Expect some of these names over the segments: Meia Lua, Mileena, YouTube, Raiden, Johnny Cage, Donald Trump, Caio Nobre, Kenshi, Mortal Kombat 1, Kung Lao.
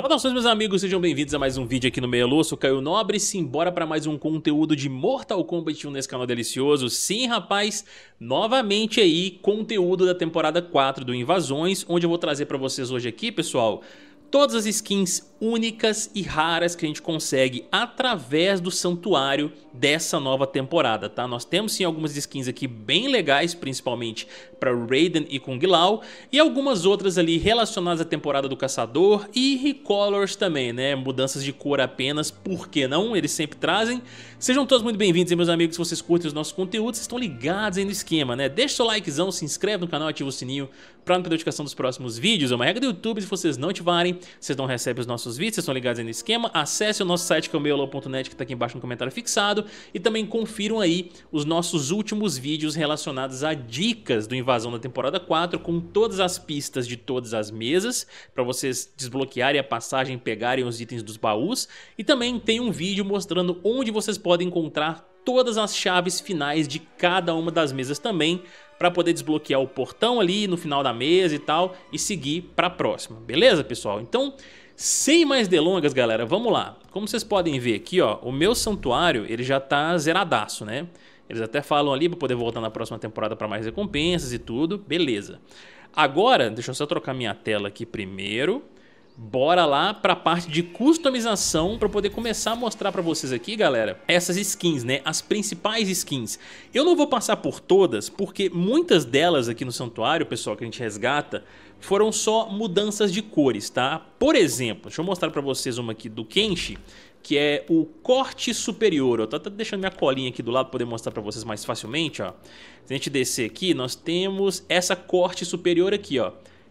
Saudações, meus amigos, sejam bem-vindos a mais um vídeo aqui no Meia Lua. Eu sou Caio Nobre, simbora para mais um conteúdo de Mortal Kombat 1 nesse canal delicioso. Sim, rapaz, novamente aí, conteúdo da temporada 4 do Invasões, onde eu vou trazer para vocês hoje aqui, pessoal, todas as skins únicas e raras que a gente consegue através do santuário dessa nova temporada, tá? Nós temos sim algumas skins aqui bem legais, principalmente para Raiden e Kung Lao, e algumas outras ali relacionadas à temporada do Caçador e recolors também, né? Mudanças de cor apenas, por que não? Eles sempre trazem. Sejam todos muito bem-vindos, meus amigos. Se vocês curtem os nossos conteúdos, vocês estão ligados aí no esquema, né? Deixa o seu likezão, se inscreve no canal, ativa o sininho para não perder a notificação dos próximos vídeos. É uma regra do YouTube, se vocês não ativarem, vocês não recebem os nossos vídeos, vocês estão ligados aí no esquema. Acesse o nosso site que é o meialua.net, que está aqui embaixo no comentário fixado, e também confiram aí os nossos últimos vídeos relacionados a dicas do Invasão da temporada 4, com todas as pistas de todas as mesas, para vocês desbloquearem a passagem, pegarem os itens dos baús, e também tem um vídeo mostrando onde vocês podem encontrar todas as chaves finais de cada uma das mesas também, para poder desbloquear o portão ali no final da mesa e tal, e seguir para a próxima, beleza, pessoal? Então, sem mais delongas, galera, vamos lá. Como vocês podem ver aqui, ó, o meu santuário, ele já tá zeradaço, né? Eles até falam ali para poder voltar na próxima temporada para mais recompensas e tudo, beleza. Agora, deixa eu só trocar minha tela aqui primeiro. Bora lá para a parte de customização para poder começar a mostrar para vocês aqui, galera, essas skins, né? As principais skins. Eu não vou passar por todas, porque muitas delas aqui no santuário, pessoal, que a gente resgata, foram só mudanças de cores, tá? Por exemplo, deixa eu mostrar para vocês uma aqui do Kenshi, que é o corte superior. Eu tô até deixando minha colinha aqui do lado para poder mostrar para vocês mais facilmente, ó. Se a gente descer aqui, nós temos essa corte superior aqui, ó.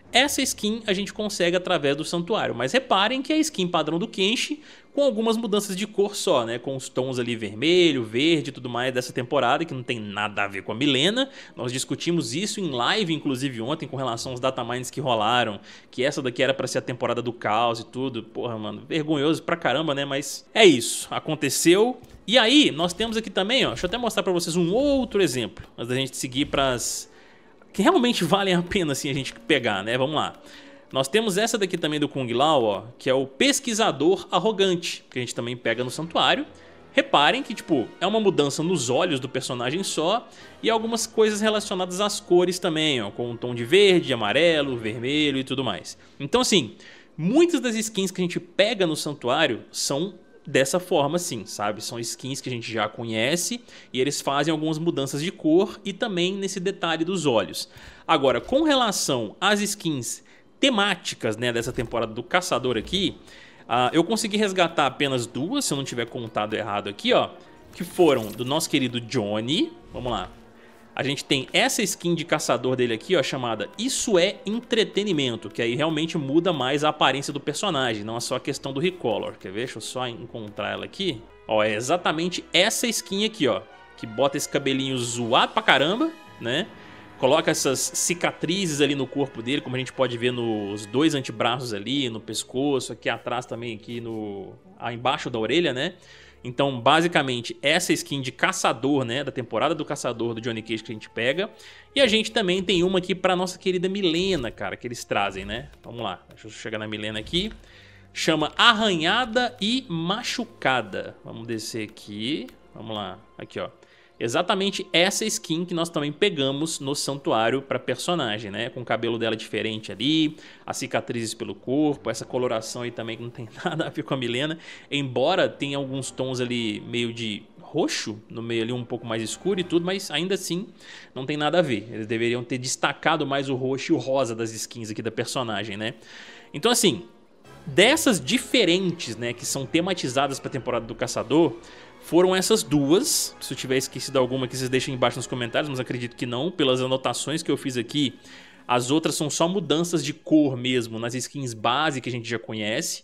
Essa skin a gente consegue através do santuário, mas reparem que é a skin padrão do Kenshi, com algumas mudanças de cor só, né? Com os tons ali vermelho, verde e tudo mais dessa temporada, que não tem nada a ver com a Mileena. Nós discutimos isso em live, inclusive, ontem, com relação aos datamines que rolaram, que essa daqui era pra ser a temporada do caos e tudo. Porra, mano, vergonhoso pra caramba, né? Mas é isso, aconteceu. E aí, nós temos aqui também, ó, deixa eu até mostrar pra vocês um outro exemplo, antes da gente seguir pras que realmente valem a pena assim a gente pegar, né? Vamos lá. Nós temos essa daqui também do Kung Lao, ó, que é o pesquisador arrogante, que a gente também pega no santuário. Reparem que, tipo, é uma mudança nos olhos do personagem só, e algumas coisas relacionadas às cores também, ó, com um tom de verde, amarelo, vermelho e tudo mais. Então, assim, muitas das skins que a gente pega no santuário são dessa forma, sim, sabe? São skins que a gente já conhece e eles fazem algumas mudanças de cor e também nesse detalhe dos olhos. Agora, com relação às skins temáticas, né, dessa temporada do Caçador aqui, eu consegui resgatar apenas duas, se eu não tiver contado errado aqui, ó, que foram do nosso querido Johnny. Vamos lá. A gente tem essa skin de caçador dele aqui, ó, chamada Isso é Entretenimento, que aí realmente muda mais a aparência do personagem, não é só a questão do recolor. Quer ver? Deixa eu só encontrar ela aqui. Ó, é exatamente essa skin aqui, ó, que bota esse cabelinho zoado pra caramba, né? Coloca essas cicatrizes ali no corpo dele, como a gente pode ver nos dois antebraços ali, no pescoço, aqui atrás também, aqui no embaixo da orelha, né? Então, basicamente, essa skin de caçador, né, da temporada do Caçador do Johnny Cage que a gente pega. E a gente também tem uma aqui pra nossa querida Mileena, cara, que eles trazem, né? Vamos lá, deixa eu chegar na Mileena aqui. Chama Arranhada e Machucada. Vamos descer aqui, vamos lá, aqui, ó. Exatamente essa skin que nós também pegamos no santuário pra personagem, né? Com o cabelo dela diferente ali, as cicatrizes pelo corpo, essa coloração aí também que não tem nada a ver com a Mileena, embora tenha alguns tons ali meio de roxo, no meio ali um pouco mais escuro e tudo, mas ainda assim não tem nada a ver. Eles deveriam ter destacado mais o roxo e o rosa das skins aqui da personagem, né? Então, assim, dessas diferentes, né, que são tematizadas pra temporada do Caçador, foram essas duas. Se eu tiver esquecido alguma, que vocês deixem embaixo nos comentários, mas acredito que não, pelas anotações que eu fiz aqui. As outras são só mudanças de cor mesmo, nas skins base que a gente já conhece.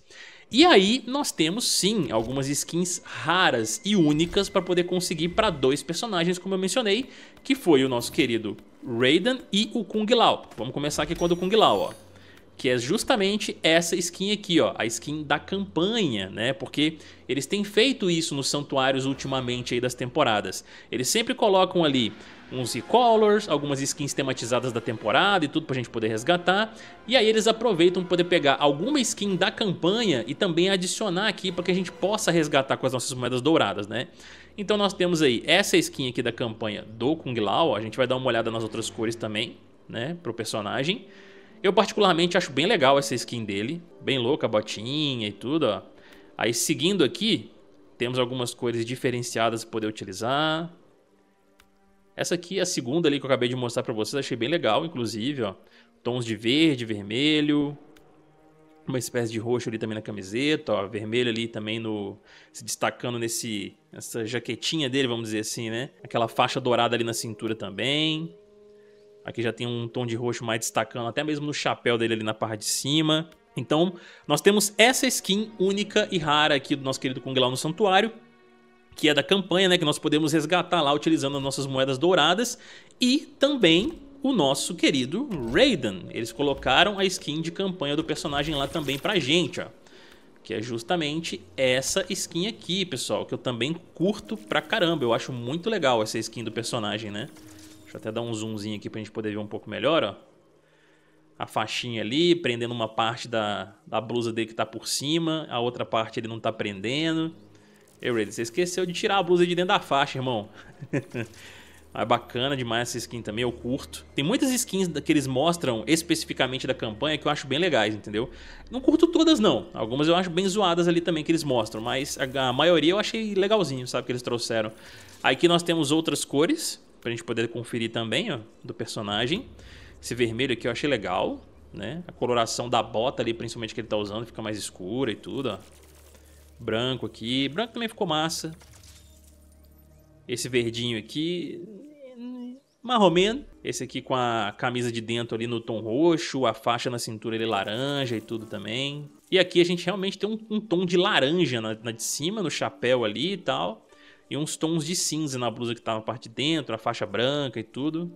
E aí nós temos sim algumas skins raras e únicas para poder conseguir para dois personagens, como eu mencionei, que foi o nosso querido Raiden e o Kung Lao. Vamos começar aqui com o Kung Lao, ó. que é justamente essa skin aqui, ó, a skin da campanha, né? Porque eles têm feito isso nos santuários ultimamente aí das temporadas. Eles sempre colocam ali uns e-collars, algumas skins tematizadas da temporada e tudo pra gente poder resgatar. E aí eles aproveitam pra poder pegar alguma skin da campanha e também adicionar aqui pra que a gente possa resgatar com as nossas moedas douradas, né? Então nós temos aí essa skin aqui da campanha do Kung Lao, ó. A gente vai dar uma olhada nas outras cores também, né, pro personagem. Eu particularmente acho bem legal essa skin dele, bem louca, a botinha e tudo, ó. Aí seguindo aqui, temos algumas cores diferenciadas para poder utilizar. Essa aqui é a segunda ali que eu acabei de mostrar para vocês, achei bem legal, inclusive, ó. Tons de verde, vermelho, uma espécie de roxo ali também na camiseta, ó. Vermelho ali também no, se destacando nessa jaquetinha dele, vamos dizer assim, né? Aquela faixa dourada ali na cintura também. Aqui já tem um tom de roxo mais destacando, até mesmo no chapéu dele ali na parte de cima. Então, nós temos essa skin única e rara aqui do nosso querido Kung Lao no santuário, que é da campanha, né, que nós podemos resgatar lá utilizando as nossas moedas douradas. E também o nosso querido Raiden. Eles colocaram a skin de campanha do personagem lá também pra gente, ó. Que é justamente essa skin aqui, pessoal, que eu também curto pra caramba. Eu acho muito legal essa skin do personagem, né? Deixa eu até dar um zoomzinho aqui pra gente poder ver um pouco melhor, ó. A faixinha ali, prendendo uma parte da blusa dele que tá por cima. A outra parte ele não tá prendendo. Ei, Raiden, você esqueceu de tirar a blusa de dentro da faixa, irmão. É bacana demais essa skin também, eu curto. Tem muitas skins que eles mostram especificamente da campanha que eu acho bem legais, entendeu? Não curto todas, não. Algumas eu acho bem zoadas ali também que eles mostram, mas a maioria eu achei legalzinho, sabe, que eles trouxeram. Aqui nós temos outras cores pra gente poder conferir também, ó, do personagem. Esse vermelho aqui eu achei legal, né? A coloração da bota ali, principalmente que ele tá usando, fica mais escura e tudo, ó. Branco aqui. Branco também ficou massa. Esse verdinho aqui, marromeno. Esse aqui com a camisa de dentro ali no tom roxo, a faixa na cintura ali laranja e tudo também. E aqui a gente realmente tem um tom de laranja na de cima, no chapéu ali e tal. E uns tons de cinza na blusa que tá na parte de dentro, a faixa branca e tudo.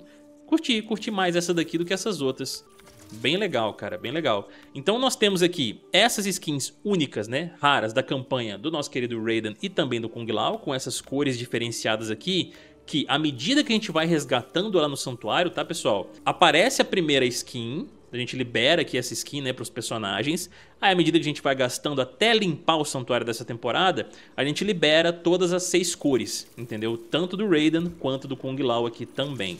Curti mais essa daqui do que essas outras. Bem legal, cara, bem legal. Então nós temos aqui essas skins únicas, né, raras da campanha do nosso querido Raiden e também do Kung Lao, com essas cores diferenciadas aqui, que à medida que a gente vai resgatando lá no santuário, tá, pessoal? Aparece a primeira skin, a gente libera aqui essa skin, né, para os personagens. Aí à medida que a gente vai gastando até limpar o santuário dessa temporada, a gente libera todas as 6 cores, entendeu? Tanto do Raiden quanto do Kung Lao aqui também.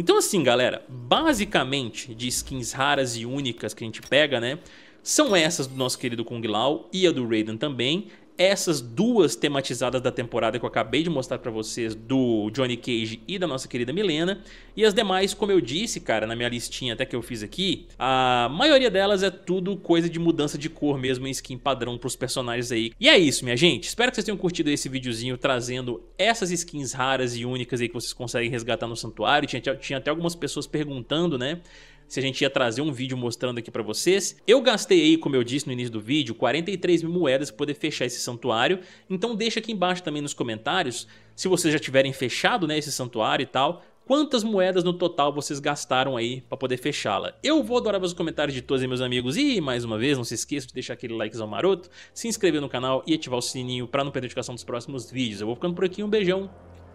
Então assim, galera, basicamente de skins raras e únicas que a gente pega, né, são essas do nosso querido Kung Lao e a do Raiden também. Essas duas tematizadas da temporada que eu acabei de mostrar pra vocês, do Johnny Cage e da nossa querida Mileena. E as demais, como eu disse, cara, na minha listinha até que eu fiz aqui, a maioria delas é tudo coisa de mudança de cor mesmo, em skin padrão pros personagens aí. E é isso, minha gente. Espero que vocês tenham curtido esse videozinho trazendo essas skins raras e únicas aí que vocês conseguem resgatar no santuário. Tinha até algumas pessoas perguntando, né, se a gente ia trazer um vídeo mostrando aqui pra vocês. Eu gastei aí, como eu disse no início do vídeo, 43 mil moedas pra poder fechar esse santuário. Então deixa aqui embaixo também nos comentários, se vocês já tiverem fechado, né, esse santuário e tal, quantas moedas no total vocês gastaram aí pra poder fechá-la. Eu vou adorar os comentários de todos aí, meus amigos. E mais uma vez, não se esqueça de deixar aquele likezão maroto, se inscrever no canal e ativar o sininho pra não perder a notificação dos próximos vídeos. Eu vou ficando por aqui, um beijão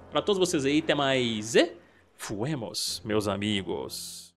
pra todos vocês aí, até mais e fuemos, meus amigos.